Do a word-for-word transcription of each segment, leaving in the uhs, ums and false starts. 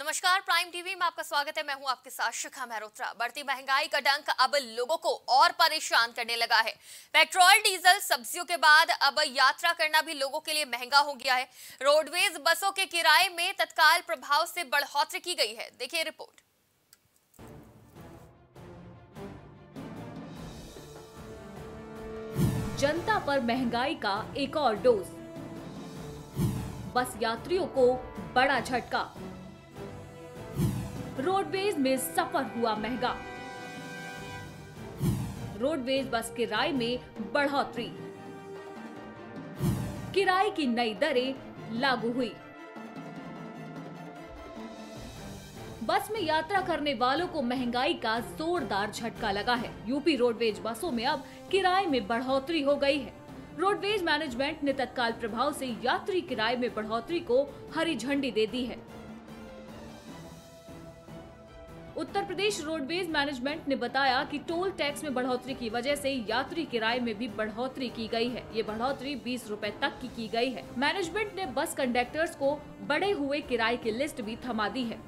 नमस्कार, prime TV में आपका स्वागत है। मैं हूं आपके साथ शिखा मेहरोत्रा। बढ़ती महंगाई का डंक अब लोगों को और परेशान करने लगा है। पेट्रोल, डीजल, सब्जियों के बाद अब यात्रा करना भी लोगों के लिए महंगा हो गया है। रोडवेज बसों के किराए में तत्काल प्रभाव से बढ़ोतरी की गई है। देखिए रिपोर्ट। जनता पर महंगाई का एक और डोज, बस यात्रियों को बड़ा झटका। रोडवेज में सफर हुआ महंगा, रोडवेज बस किराए में बढ़ोतरी, किराए की नई दरें लागू हुई। बस में यात्रा करने वालों को महंगाई का जोरदार झटका लगा है। यूपी रोडवेज बसों में अब किराए में बढ़ोतरी हो गई है। रोडवेज मैनेजमेंट ने तत्काल प्रभाव से यात्री किराए में बढ़ोतरी को हरी झंडी दे दी है। उत्तर प्रदेश रोडवेज मैनेजमेंट ने बताया कि टोल टैक्स में बढ़ोतरी की वजह से यात्री किराए में भी बढ़ोतरी की गई है। ये बढ़ोतरी बीस रुपए तक की की गई है। मैनेजमेंट ने बस कंडक्टर्स को बढ़े हुए किराए की लिस्ट भी थमा दी है।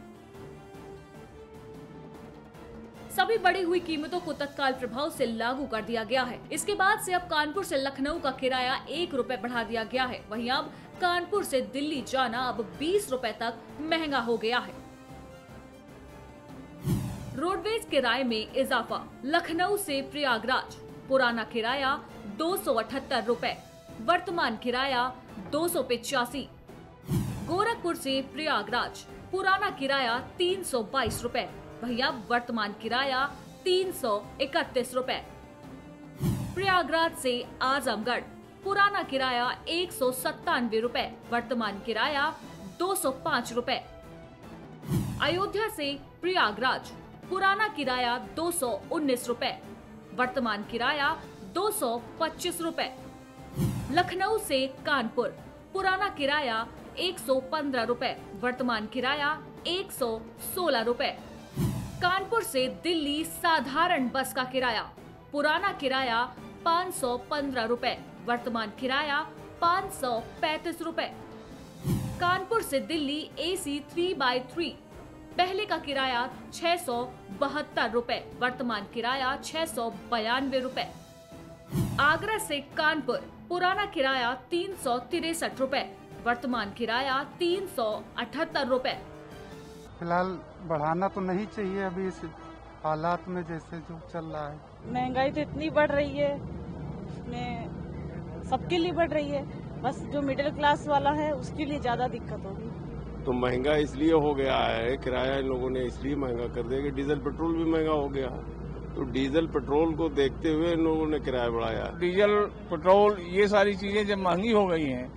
सभी बढ़ी हुई कीमतों को तत्काल प्रभाव से लागू कर दिया गया है। इसके बाद से अब कानपुर से लखनऊ का किराया एक रुपए बढ़ा दिया गया है। वहीं अब कानपुर से दिल्ली जाना अब बीस रुपए तक महंगा हो गया है। रोडवेज किराए में इजाफा, लखनऊ से प्रयागराज पुराना किराया दो सौ अठहत्तर रूपए, वर्तमान किराया दो सौ पिचासी। गोरखपुर से प्रयागराज पुराना किराया तीन सौ बाईस रूपए, भैया वर्तमान किराया तीन सौ इकतीस रूपए। प्रयागराज से आजमगढ़ पुराना किराया एक सौ सत्तानवे रूपए, वर्तमान किराया दो सौ पाँच रूपए। अयोध्या से प्रयागराज पुराना किराया दो सौ उन्नीस रूपए, वर्तमान किराया दो सौ पच्चीस रूपए। लखनऊ से कानपुर पुराना किराया एक सौ पंद्रह रूपए, वर्तमान किराया एक सौ सोलह रूपए। कानपुर से दिल्ली साधारण बस का किराया पुराना किराया पाँच सौ पंद्रह रूपए, वर्तमान किराया पाँच सौ पैंतीस रूपए। कानपुर से Delhi AC three by three पहले का किराया छह सौ बहत्तर रूपए, वर्तमान किराया छह सौ बयानवे रूपए। आगरा से कानपुर पुराना किराया तीन सौ तिरसठ रूपए, वर्तमान किराया तीन सौ अठहत्तर रूपए। फिलहाल बढ़ाना तो नहीं चाहिए अभी इस हालात में, जैसे जो चल रहा है। महंगाई तो इतनी बढ़ रही है, इसमें सबके लिए बढ़ रही है, बस जो मिडिल क्लास वाला है उसके लिए ज्यादा दिक्कत होगी। तो महंगा इसलिए हो गया है, किराया इन लोगों ने इसलिए महंगा कर दिया कि डीजल पेट्रोल भी महंगा हो गया है। तो डीजल पेट्रोल को देखते हुए इन लोगों ने किराया बढ़ाया। डीजल पेट्रोल ये सारी चीजें जब महंगी हो गई हैं,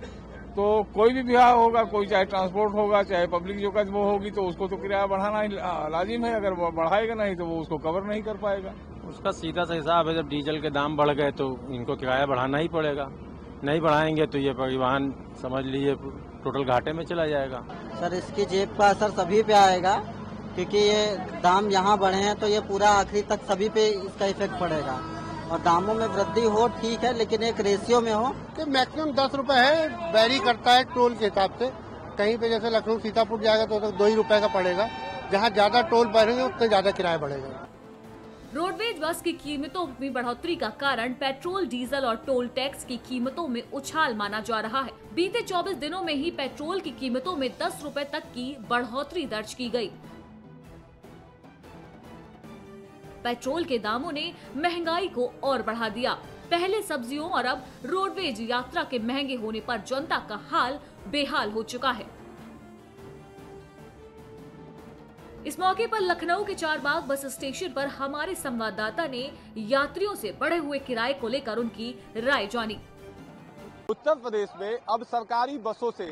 तो कोई भी ब्याह होगा, कोई चाहे ट्रांसपोर्ट होगा, चाहे पब्लिक जो वो होगी, तो उसको तो किराया बढ़ाना लाजिम है। अगर बढ़ाएगा नहीं तो वो उसको कवर नहीं कर पाएगा। उसका सीधा सा हिसाब है, जब डीजल के दाम बढ़ गए तो इनको किराया बढ़ाना ही पड़ेगा। नहीं बढ़ाएंगे तो ये परिवहन समझ लीजिए टोटल घाटे में चला जाएगा। सर, इसकी जेब का असर सभी पे आएगा, क्योंकि ये दाम यहाँ बढ़े हैं तो ये पूरा आखिरी तक सभी पे इसका इफेक्ट पड़ेगा। और दामों में वृद्धि हो ठीक है, लेकिन एक रेशियो में हो कि मैक्सिमम दस रुपए है, वैरी करता है टोल के हिसाब से। कहीं पे जैसे लखनऊ सीतापुर जाएगा तो, तो दो ही रुपए का पड़ेगा। जहाँ ज्यादा टोल बढ़ेंगे उतना ज्यादा किराया बढ़ेगा। रोडवेज बस की कीमतों में बढ़ोतरी का कारण पेट्रोल, डीजल और टोल टैक्स की कीमतों में उछाल माना जा रहा है। बीते चौबीस दिनों में ही पेट्रोल की कीमतों में दस रुपए तक की बढ़ोतरी दर्ज की गई। पेट्रोल के दामों ने महंगाई को और बढ़ा दिया। पहले सब्जियों और अब रोडवेज यात्रा के महंगे होने पर जनता का हाल बेहाल हो चुका है। इस मौके पर लखनऊ के चारबाग बस स्टेशन पर हमारे संवाददाता ने यात्रियों से बढ़े हुए किराए को लेकर उनकी राय जानी। उत्तर प्रदेश में अब सरकारी बसों से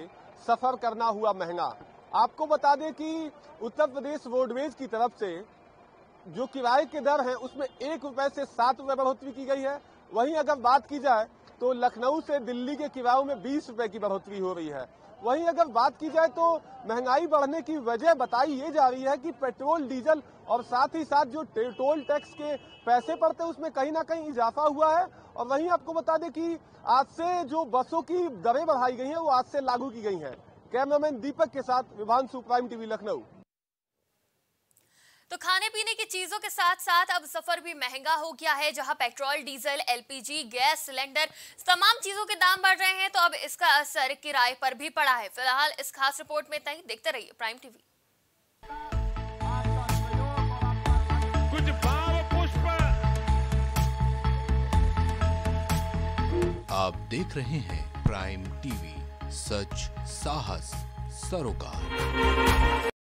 सफर करना हुआ महंगा। आपको बता दें कि उत्तर प्रदेश रोडवेज की तरफ से जो किराए के दर है उसमें एक रुपए से सात रुपए बढ़ोतरी की गई है। वहीं अगर बात की जाए तो लखनऊ से दिल्ली के किरायों में बीस रुपए की बढ़ोतरी हो रही है। वहीं अगर बात की जाए तो महंगाई बढ़ने की वजह बताई ये जा रही है कि पेट्रोल, डीजल और साथ ही साथ जो टोल टैक्स के पैसे पड़ते हैं उसमें कहीं ना कहीं इजाफा हुआ है। और वहीं आपको बता दें कि आज से जो बसों की दरें बढ़ाई गई हैं वो आज से लागू की गई हैं। कैमरामैन दीपक के साथ विभान शु, प्राइम टीवी लखनऊ। तो खाने पीने की चीजों के साथ साथ अब सफर भी महंगा हो गया है। जहां petrol, diesel, LPG, gas cylinder तमाम चीजों के दाम बढ़ रहे हैं, तो अब इसका असर किराए पर भी पड़ा है। फिलहाल इस खास रिपोर्ट में इतना ही। देखते रहिए प्राइम टीवी। कुछ भाव पुष्प आप देख रहे हैं प्राइम टीवी, सच साहस सरोकार।